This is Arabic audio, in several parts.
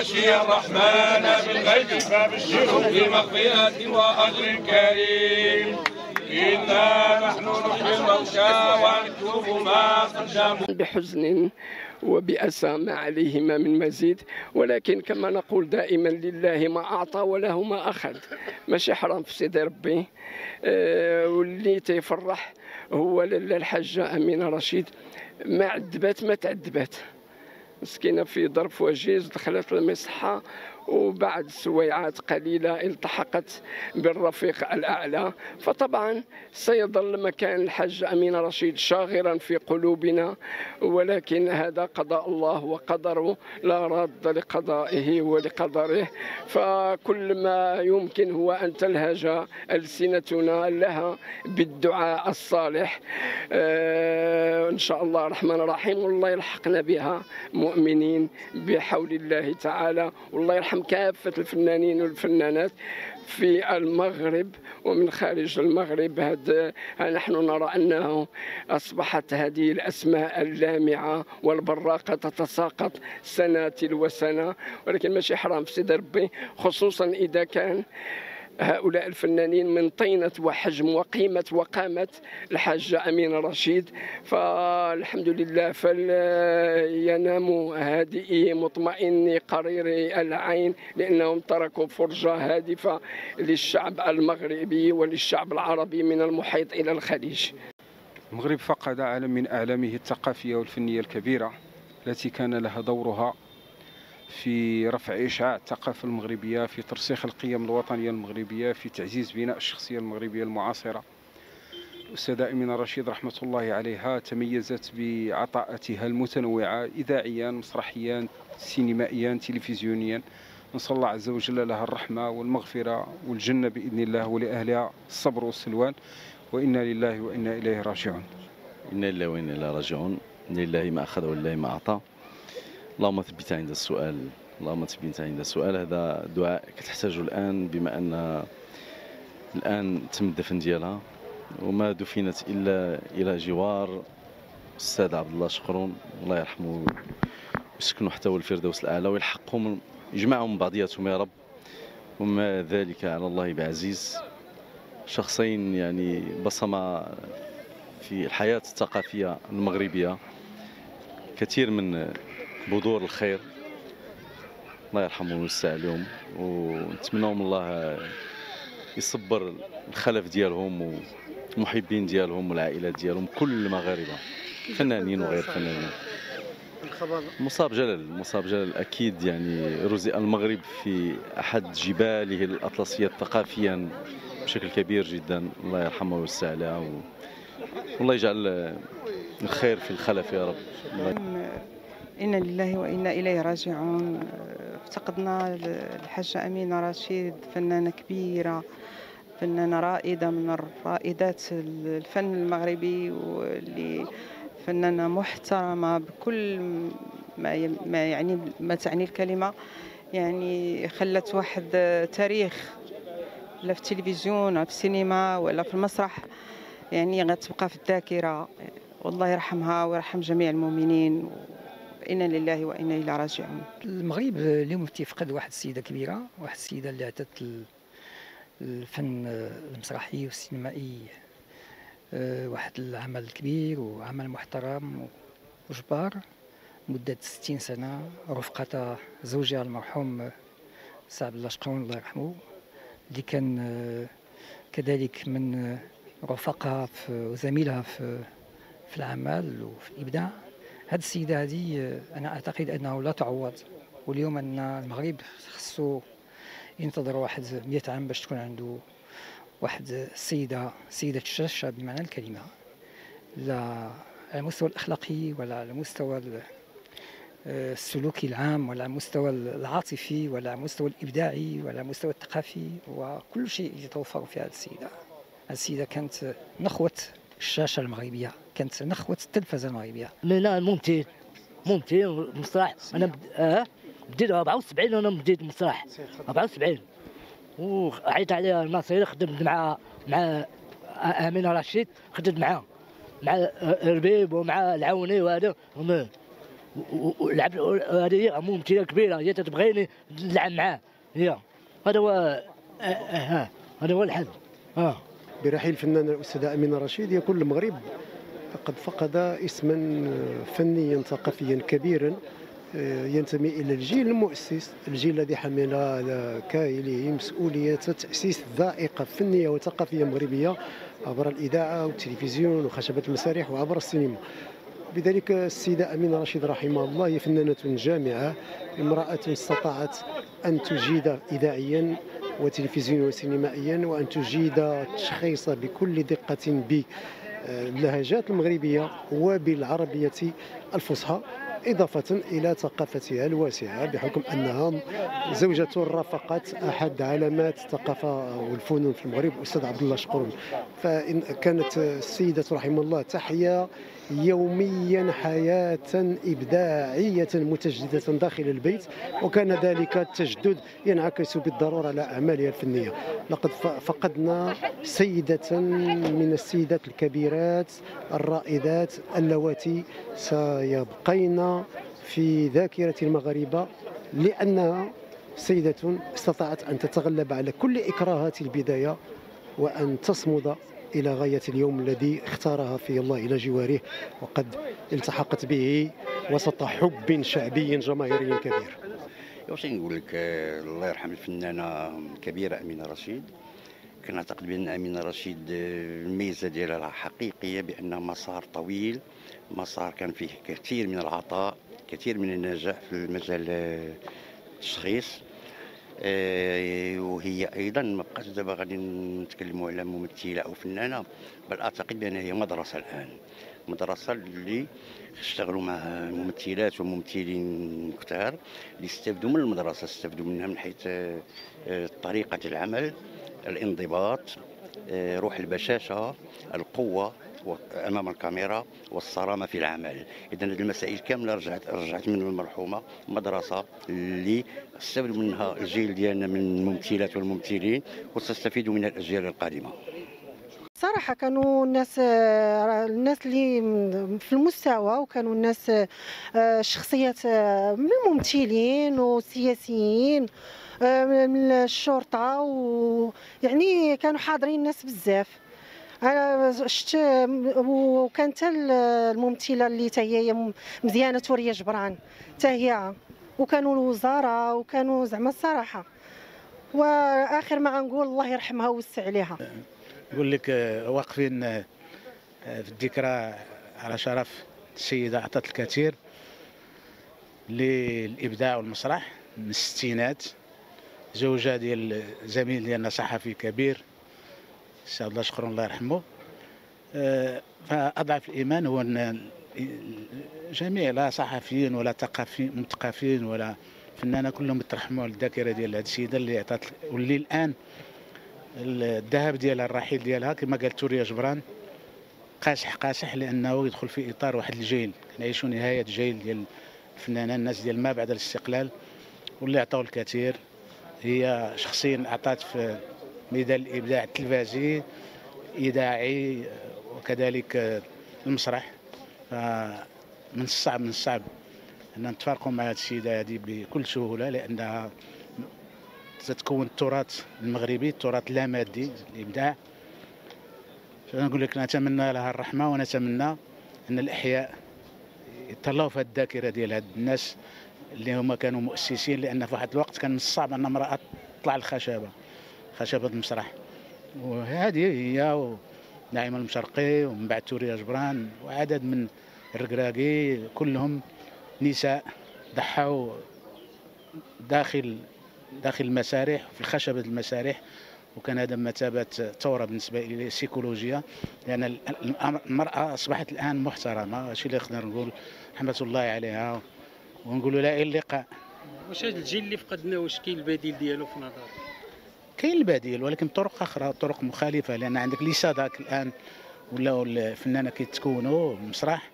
خشي الرحمن بالغيب في مخفية وأجر كريم. إنا نحن نحيي الموتى ونكتب ما قدموا. بحزن وبأسى ما عليهما من مزيد، ولكن كما نقول دائما لله ما أعطى وله ما أخذ، ماشي حرام في سيدي ربي. واللي تيفرح هو الحاجة أمينة رشيد، ما عذبات ما تعذبات، مسكينة في ظرف وجيز، دخلت للمصحة وبعد سويعات قليلة التحقت بالرفيق الأعلى. فطبعا سيظل مكان الحاجة أمينة رشيد شاغرا في قلوبنا، ولكن هذا قضاء الله وقدره، لا راد لقضائه ولقدره. فكل ما يمكن هو أن تلهج ألسنتنا لها بالدعاء الصالح. إن شاء الله الرحمن الرحيم، والله يلحقنا بها مؤمنين بحول الله تعالى. والله يرحم كافة الفنانين والفنانات في المغرب ومن خارج المغرب. نحن نرى أنه أصبحت هذه الأسماء اللامعة والبراقة تتساقط سنة تلو سنة، ولكن ماشي حرام في سيدي ربي، خصوصا إذا كان هؤلاء الفنانين من طينة وحجم وقيمة وقامة الحاجة أمينة رشيد. فالحمد لله، فلينام هادئي مطمئني قريري العين، لأنهم تركوا فرجة هادفة للشعب المغربي وللشعب العربي من المحيط إلى الخليج. المغرب فقد عالم من أعلامه الثقافية والفنية الكبيرة التي كان لها دورها في رفع إشعاع الثقافة المغربية، في ترسيخ القيم الوطنية المغربية، في تعزيز بناء الشخصية المغربية المعاصرة. الأستاذة أمينة رشيد رحمة الله عليها تميزت بعطاءاتها المتنوعة إذاعيا، مسرحيا، سينمائيا، تلفزيونيا. نسأل الله عز وجل لها الرحمة والمغفرة والجنة بإذن الله، ولأهلها الصبر والسلوان، وإنا لله وإنا إليه راجعون. إنا لله وإنا إليه راجعون. لله ما أخذ ولله ما أعطى. اللهم ثبت عند السؤال، اللهم ثبت عند السؤال. هذا دعاء كتحتاجه الآن، بما أن الآن تم الدفن ديالها وما دفنت إلا إلى جوار السيد عبد الله شكرون، الله يرحمه ويسكنه حتى هو الفردوس الأعلى، ويلحقهم يجمعهم بعضياتهم يا رب، وما ذلك على الله بعزيز. شخصين يعني بصما في الحياة الثقافية المغربية، كثير من بذور الخير، الله يرحمهم ويوسع عليهم، ونتمنوا من الله يصبر الخلف ديالهم والمحبين ديالهم والعائلات ديالهم، كل المغاربه فنانين وغير فنانين. مصاب جلال اكيد يعني رزق المغرب في احد جباله الاطلسيه ثقافيا بشكل كبير جدا، الله يرحمه ويوسع عليها، والله يجعل الخير في الخلف يا رب. إنا لله وإنا إليه راجعون. افتقدنا الحاجة أمينة رشيد، فنانة كبيرة، فنانة رائدة من رائدات الفن المغربي، واللي فنانة محترمة بكل ما يعني ما تعني الكلمة. يعني خلت واحد تاريخ، لا في التلفزيون ولا في السينما ولا في المسرح، يعني غتبقى في الذاكرة. والله يرحمها ويرحم جميع المؤمنين. إنا لله وإنا إليه راجعون. المغرب اليوم تيفقد واحد السيدة كبيرة، واحد السيدة اللي عطات الفن المسرحي والسينمائي واحد العمل كبير وعمل محترم وجبار مدة 60 سنة، رفقة زوجها المرحوم سعد الله شكرون الله يرحمه، اللي كان كذلك من رفقها وزميلها في العمل وفي الإبداع. هاد السيدة هذه أنا أعتقد أنه لا تعوض، واليوم أن المغرب خصو ينتظر واحد 100 عام باش تكون عنده واحد سيدة الشاشة بمعنى الكلمة، لا على المستوى الأخلاقي ولا على المستوى السلوكي العام ولا على المستوى العاطفي ولا على المستوى الإبداعي ولا على المستوى الثقافي، وكل شيء يتوفر في هاد السيدة. هاد السيدة كانت نخوة الشاشة المغربية، كانت نخوة التلفزة المغربية. لا ممثل مسرح. أنا بديت 74 وأنا بديت مسرح 74، وعيط عليها الناصري، خدمت مع أمينة رشيد، خدمت معاهم مع ربيب ومع العوني وهذا، ولعب هذه عموم تيرا كبيره هي تتبغيني نلعب معاه هي هذا هو هذا هو الحل. برحيل الفنانه الاستاذه امينه رشيد يكون المغرب قد فقد اسما فنيا ثقافيا كبيرا ينتمي الى الجيل المؤسس، الجيل الذي حمل على كاهله مسؤوليه تاسيس ذائقه فنيه وثقافيه مغربيه عبر الاذاعه والتلفزيون وخشبه المسارح وعبر السينما. بذلك السيده امينه رشيد رحمها الله هي فنانه جامعه، امراه استطاعت ان تجيد اذاعيا وتلفزيونيا وسينمائيا وان تجيد التشخيص بكل دقه باللهجات المغربيه وبالعربيه الفصحى، إضافة إلى ثقافتها الواسعة بحكم أنها زوجة رافقت أحد علامات الثقافة والفنون في المغرب الأستاذ عبد الله شكرون. فإن كانت السيدة رحمه الله تحيا يوميا حياة إبداعية متجددة داخل البيت، وكان ذلك التجدد ينعكس بالضرورة على أعمالها الفنية. لقد فقدنا سيدة من السيدات الكبيرات الرائدات اللواتي سيبقين في ذاكرة المغاربة، لأنها سيدة استطاعت أن تتغلب على كل إكراهات البداية وأن تصمد إلى غاية اليوم الذي اختارها فيه الله إلى جواره، وقد التحقت به وسط حب شعبي جماهيري كبير. واش نقول لك، الله يرحم الفنانة الكبيرة أمينة رشيد. كنعتقد بأن أمينة رشيد الميزة ديالها حقيقية بأنها مسار طويل، مسار كان فيه كثير من العطاء، كثير من النجاح في المجال التشخيص. وهي ايضا ما بقاش دابا غادي نتكلموا على ممثله او فنانه، بل اعتقد بان هي مدرسه الان، مدرسه اللي اشتغلوا معها ممثلات وممثلين كثار اللي استفدوا من المدرسه، استفدوا منها من حيث طريقه العمل، الانضباط، روح البشاشه، القوه امام الكاميرا، والصرامه في العمل. اذا هذه المسائل كامله رجعت من المرحومه، مدرسه اللي استفد منها الجيل ديالنا من الممثلات والممثلين وستستفيد من الاجيال القادمه. صراحه كانوا الناس اللي في المستوى، وكانوا الناس شخصيات من الممثلين والسياسيين من الشرطه، ويعني كانوا حاضرين الناس بزاف. انا شفت، وكانت الممثله اللي حتى هي مزيانه توريا جبران حتى هي، وكانوا الوزاره وكانوا زعما الصراحه. واخر ما غنقول الله يرحمها ويوسع عليها. نقول لك واقفين في الذكرى على شرف السيده، اعطت الكثير للابداع والمسرح من الستينات، زوجه ديال زميل ديالنا صحفي كبير سعد الله شكرون الله يرحمه. فأضعف الإيمان هو أن جميع لا صحفيين ولا مثقفين ولا فنانة كلهم يترحموا على الذاكرة ديال هذه السيدة اللي عطات، واللي الآن الذهاب ديالها الرحيل ديالها كما قال توريا جبران قاسح، لأنه يدخل في إطار واحد الجيل، كنعيشوا نهاية جيل ديال الفنانة، الناس ديال ما بعد الاستقلال واللي عطاو الكثير. هي شخصيا عطات في ميدان الابداع التلفازي الاذاعي وكذلك المسرح، فمن الصعب ان نتفارقوا مع هذه السيده هذه بكل سهوله، لانها تتكون التراث المغربي، التراث اللامادي الابداع. فنقول لك نتمنى لها الرحمه، ونتمنى ان الاحياء يطلعوا في الذاكره ديال هاد الناس اللي هما كانوا مؤسسين، لان في واحد الوقت كان من الصعب ان امراه تطلع الخشبه، خشبة المسرح. وهذه هي ونعيمة المشرقي ومن بعد توريا جبران وعدد من الركراكي، كلهم نساء ضحوا داخل المسارح في خشبة المسارح، وكان هذا بمثابة ثورة بالنسبة إلى السيكولوجية، لأن المرأة أصبحت الآن محترمة، شي اللي نقدر نقول رحمة الله عليها ونقولوا لها إلى اللقاء. واش هذا الجيل اللي فقدناه واش كاين البديل ديالو في نظرك؟ كاين البديل ولكن طرق اخرى، طرق مخالفه، لان عندك ليسا داك الان ولاو الفنانه كيتكونوا المسرح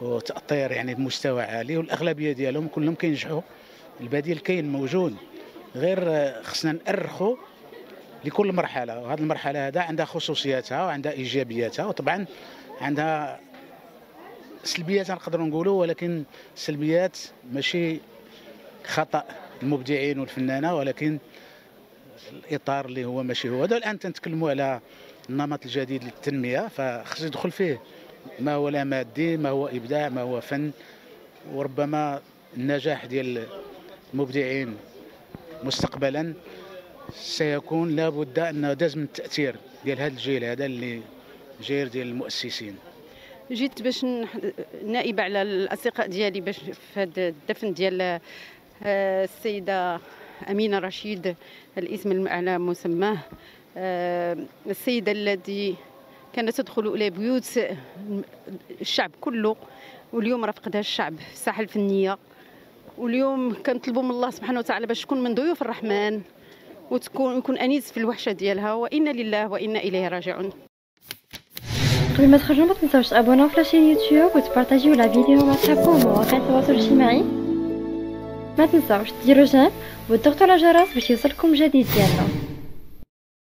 وتاطير يعني بمستوى عالي، والاغلبيه ديالهم كلهم كينجحوا. البديل كاين موجود، غير خصنا نأرخوا لكل مرحله، وهذه المرحله هذا عندها خصوصياتها وعندها ايجابياتها، وطبعا عندها سلبيات نقدروا نقولوا، ولكن سلبيات ماشي خطأ المبدعين والفنانه، ولكن الاطار اللي هو ماشي هو هذا. الان تنتكلموا على النمط الجديد للتنميه، فخص يدخل فيه ما هو لا مادي، ما هو ابداع، ما هو فن. وربما النجاح ديال المبدعين مستقبلا سيكون لابد انه داز من التاثير ديال هذا الجيل، هذا اللي جير ديال المؤسسين. جيت باش نائبه على الاصدقاء ديالي باش في هذا الدفن ديال السيده أمينة رشيد، الاسم على مسماه، السيدة التي كانت تدخل إلى بيوت الشعب كله، واليوم رافقدها الشعب في الساحة الفنية. واليوم كنطلبوا من الله سبحانه وتعالى باش تكون من ضيوف الرحمن ويكون أنيس في الوحشة ديالها، وإنا لله وإنا إليه راجعون. قبل ما تخرجوا ما تنساوش تابوناو في لاشين يوتيوب وتبارطاجيو لا فيديو مع صحابكم ومواقع التواصل الاجتماعي. ما تنساوش ديروا جيم وتضغطوا على الجرس باش يوصلكم جديد ديالنا.